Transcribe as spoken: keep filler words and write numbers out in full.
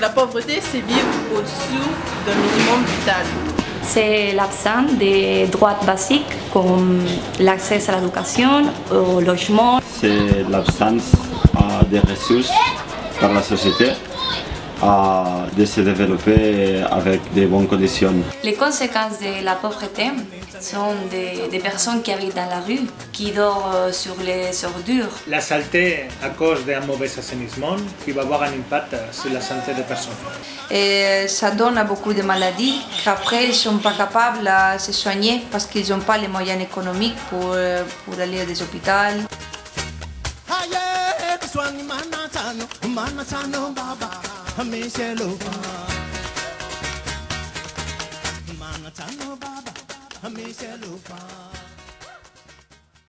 La pauvreté, c'est vivre au-dessous d'un minimum vital. C'est l'absence des droits basiques comme l'accès à l'éducation, au logement. C'est l'absence des ressources par la société de se développer avec de bonnes conditions. Les conséquences de la pauvreté sont des, des personnes qui habitent dans la rue, qui dorment sur les ordures. La saleté à cause d'un mauvais assainissement qui va avoir un impact sur la santé des personnes. Et ça donne beaucoup de maladies qu'après ils ne sont pas capables de se soigner parce qu'ils n'ont pas les moyens économiques pour, pour aller à des hôpitaux. Michelle Lupa, Michelle Lupa.